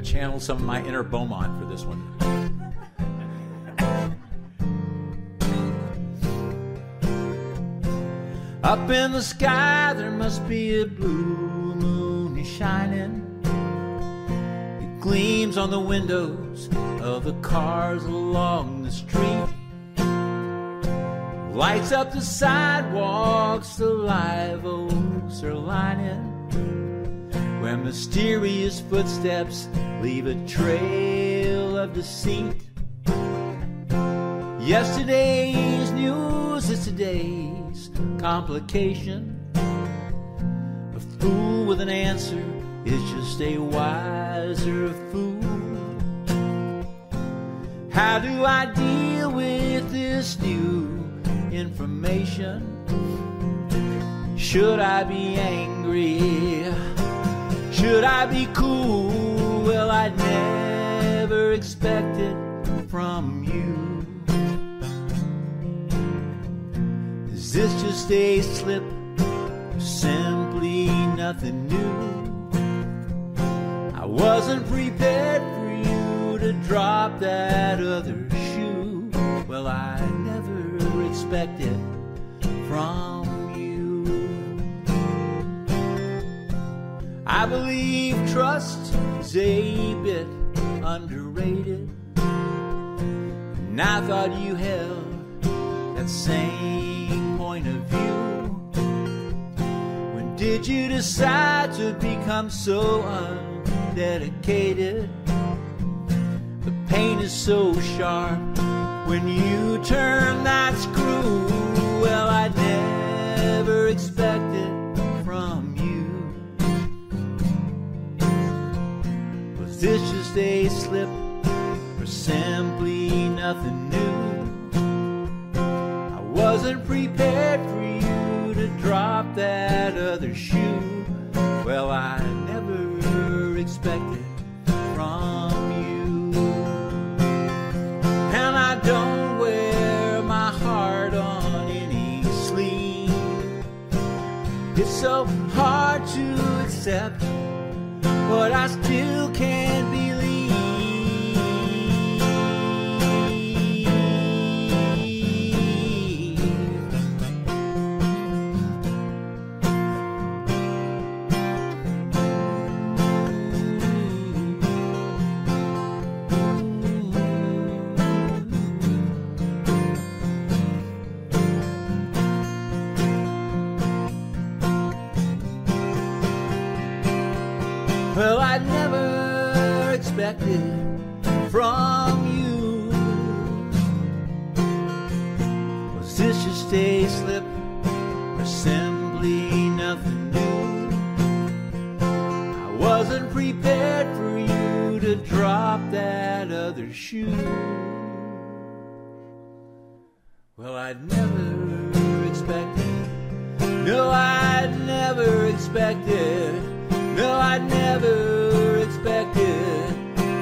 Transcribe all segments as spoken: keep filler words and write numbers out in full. I channeled some of my inner Beaumont for this one. Up in the sky there must be a blue moon is shining. It gleams on the windows of the cars along the street. Lights up the sidewalks, the live oaks are lining, where mysterious footsteps leave a trail of deceit. Yesterday's news is today's complication. A fool with an answer is just a wiser fool. How do I deal with this new information? Should I be angry? Should I be cool? Well, I never expected from you. Is this just a slip? Simply nothing new. I wasn't prepared for you to drop that other shoe. Well, I never expected from you. I believe trust is a bit underrated, and I thought you held that same point of view. When did you decide to become so undedicated? The pain is so sharp when you turn that screw. Well, I never expected from you. This just a slip, or simply nothing new. I wasn't prepared for you to drop that other shoe. Well, I never expected from you. And I don't wear my heart on any sleeve. It's so hard to accept, but I still can't believe. Well, I never expected from you. Was this just a slip, or simply nothing new? I wasn't prepared for you to drop that other shoe. Well, I'd never expected. No, I'd never expected. No, I never expected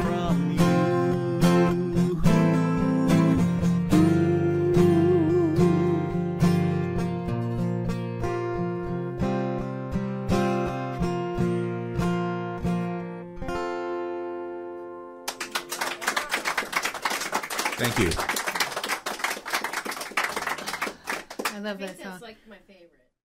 from you. Thank you. I love that song. It's like my favorite.